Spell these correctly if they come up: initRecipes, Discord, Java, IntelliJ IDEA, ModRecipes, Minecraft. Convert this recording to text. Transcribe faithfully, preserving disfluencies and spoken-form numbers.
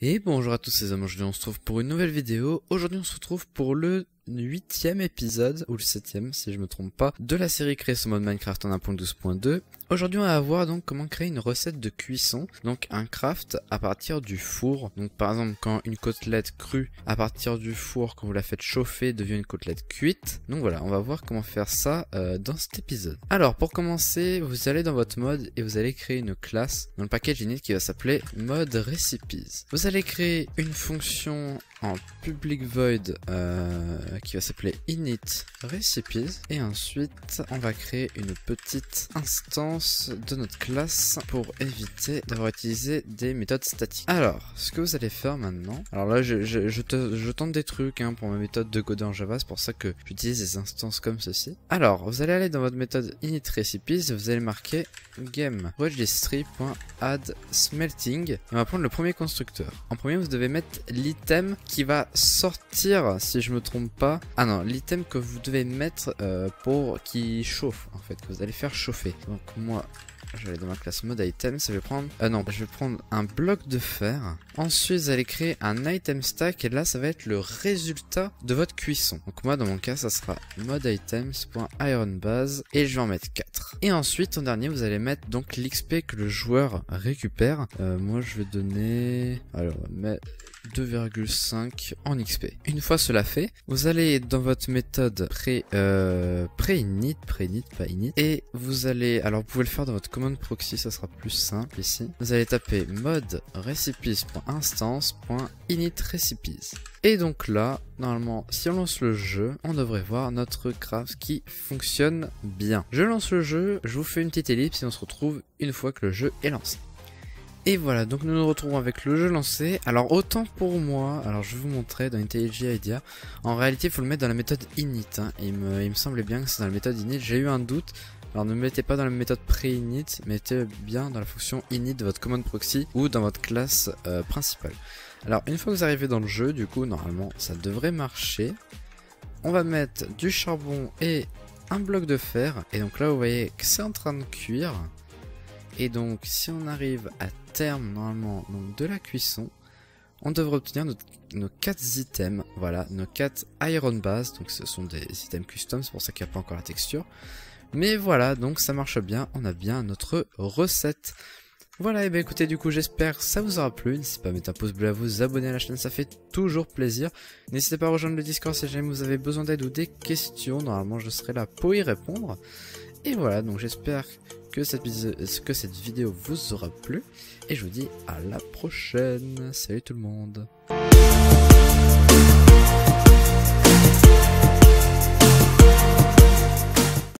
Et bonjour à tous les amis, aujourd'hui on se retrouve pour une nouvelle vidéo. Aujourd'hui on se retrouve pour le huitième épisode, ou le septième si je me trompe pas, de la série créée sur mode Minecraft en un point douze point deux. Aujourd'hui on va voir donc comment créer une recette de cuisson, donc un craft à partir du four. Donc par exemple quand une côtelette crue à partir du four, quand vous la faites chauffer, devient une côtelette cuite. Donc voilà, on va voir comment faire ça euh, dans cet épisode. Alors pour commencer, vous allez dans votre mode et vous allez créer une classe dans le package init qui va s'appeler ModRecipes. Vous allez créer une fonction en public void euh, qui va s'appeler initRecipes, et ensuite on va créer une petite instance de notre classe pour éviter d'avoir utilisé des méthodes statiques. Alors ce que vous allez faire maintenant, alors là je, je, je, te, je tente des trucs hein, pour ma méthode de Godin en Java, c'est pour ça que j'utilise des instances comme ceci. Alors vous allez aller dans votre méthode initRecipes et vous allez marquer GameRegistry.addSmelting et on va prendre le premier constructeur. En premier vous devez mettre l'item qui va sortir, si je me trompe pas. Ah non, l'item que vous devez mettre euh, pour qui chauffe, en fait, que vous allez faire chauffer. Donc moi, je vais aller dans ma classe mode items, je vais prendre... Euh, non, je vais prendre un bloc de fer. Ensuite, vous allez créer un item stack, et là, ça va être le résultat de votre cuisson. Donc moi, dans mon cas, ça sera mode items.ironBase, et je vais en mettre quatre. Et ensuite, en dernier, vous allez mettre donc l'X P que le joueur récupère. Euh, moi, je vais donner... Alors, mais... deux virgule cinq en X P. Une fois cela fait, vous allez dans votre méthode pré, euh, pré-init, pré-init, pas init, et vous allez, alors vous pouvez le faire dans votre commande proxy, ça sera plus simple ici. Vous allez taper modrecipes.instance.initRecipes. Et donc là, normalement, si on lance le jeu, on devrait voir notre craft qui fonctionne bien. Je lance le jeu, je vous fais une petite ellipse et on se retrouve une fois que le jeu est lancé. Et voilà, donc nous nous retrouvons avec le jeu lancé. Alors autant pour moi, alors je vais vous montrer dans IntelliJ IDEA, en réalité il faut le mettre dans la méthode init, hein. il, me, il me semblait bien que c'est dans la méthode init, j'ai eu un doute. Alors ne mettez pas dans la méthode pré-init, mettez bien dans la fonction init de votre command proxy ou dans votre classe euh, principale. Alors une fois que vous arrivez dans le jeu, du coup normalement ça devrait marcher. On va mettre du charbon et un bloc de fer, et donc là vous voyez que c'est en train de cuire. Et donc si on arrive à terme normalement donc de la cuisson, on devrait obtenir notre, nos quatre items, voilà, nos quatre iron base, donc ce sont des items custom, c'est pour ça qu'il n'y a pas encore la texture. Mais voilà, donc ça marche bien, on a bien notre recette. Voilà, et bien écoutez, du coup j'espère que ça vous aura plu, n'hésitez pas à mettre un pouce bleu, à vous abonner à la chaîne, ça fait toujours plaisir. N'hésitez pas à rejoindre le Discord si jamais vous avez besoin d'aide ou des questions, normalement je serai là pour y répondre. Et voilà, donc j'espère que cette, que cette vidéo vous aura plu, et je vous dis à la prochaine, salut tout le monde.